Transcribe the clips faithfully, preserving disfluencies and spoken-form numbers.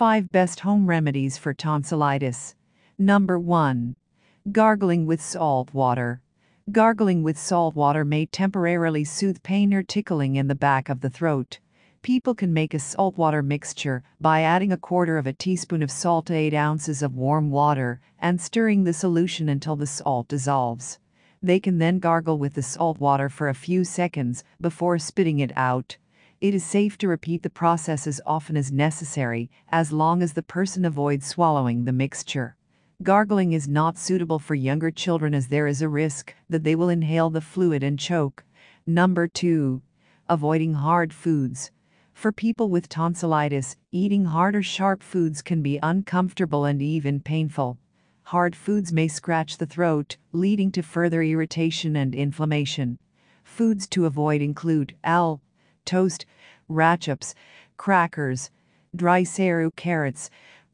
five best home remedies for tonsillitis. Number one. Gargling with salt water. Gargling with salt water may temporarily soothe pain or tickling in the back of the throat. People can make a saltwater mixture by adding a quarter of a teaspoon of salt to eight ounces of warm water and stirring the solution until the salt dissolves. They can then gargle with the salt water for a few seconds before spitting it out. It is safe to repeat the process as often as necessary, as long as the person avoids swallowing the mixture. Gargling is not suitable for younger children, as there is a risk that they will inhale the fluid and choke. Number two. Avoiding hard foods. For people with tonsillitis, eating hard or sharp foods can be uncomfortable and even painful. Hard foods may scratch the throat, leading to further irritation and inflammation. Foods to avoid include al. toast, ratchups, crackers, dry seru carrots,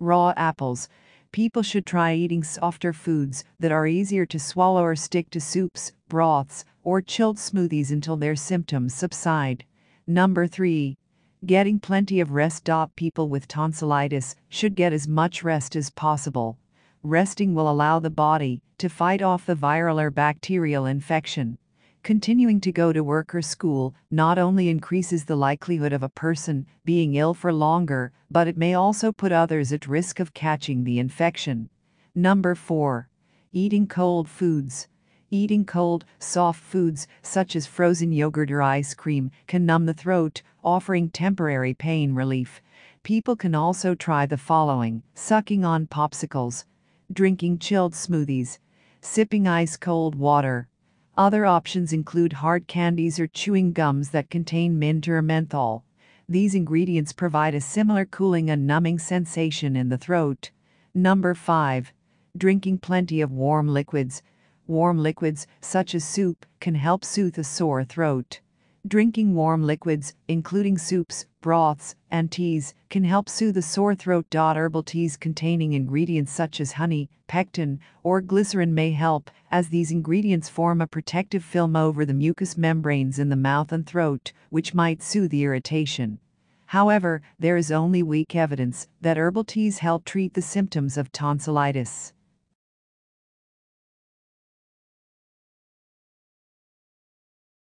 raw apples. People should try eating softer foods that are easier to swallow or stick to soups, broths, or chilled smoothies until their symptoms subside. Number three. Getting plenty of rest. People with tonsillitis should get as much rest as possible. Resting will allow the body to fight off the viral or bacterial infection. Continuing to go to work or school not only increases the likelihood of a person being ill for longer, but it may also put others at risk of catching the infection. Number four. Eating cold foods. Eating cold, soft foods, such as frozen yogurt or ice cream, can numb the throat, offering temporary pain relief. People can also try the following: sucking on popsicles, drinking chilled smoothies, sipping ice-cold water. Other options include hard candies or chewing gums that contain mint or menthol. These ingredients provide a similar cooling and numbing sensation in the throat. Number five. Drinking plenty of warm liquids. Warm liquids, such as soup, can help soothe a sore throat. Drinking warm liquids, including soups, broths, and teas, can help soothe a sore throat. Herbal teas containing ingredients such as honey, pectin, or glycerin may help, as these ingredients form a protective film over the mucous membranes in the mouth and throat, which might soothe the irritation. However, there is only weak evidence that herbal teas help treat the symptoms of tonsillitis.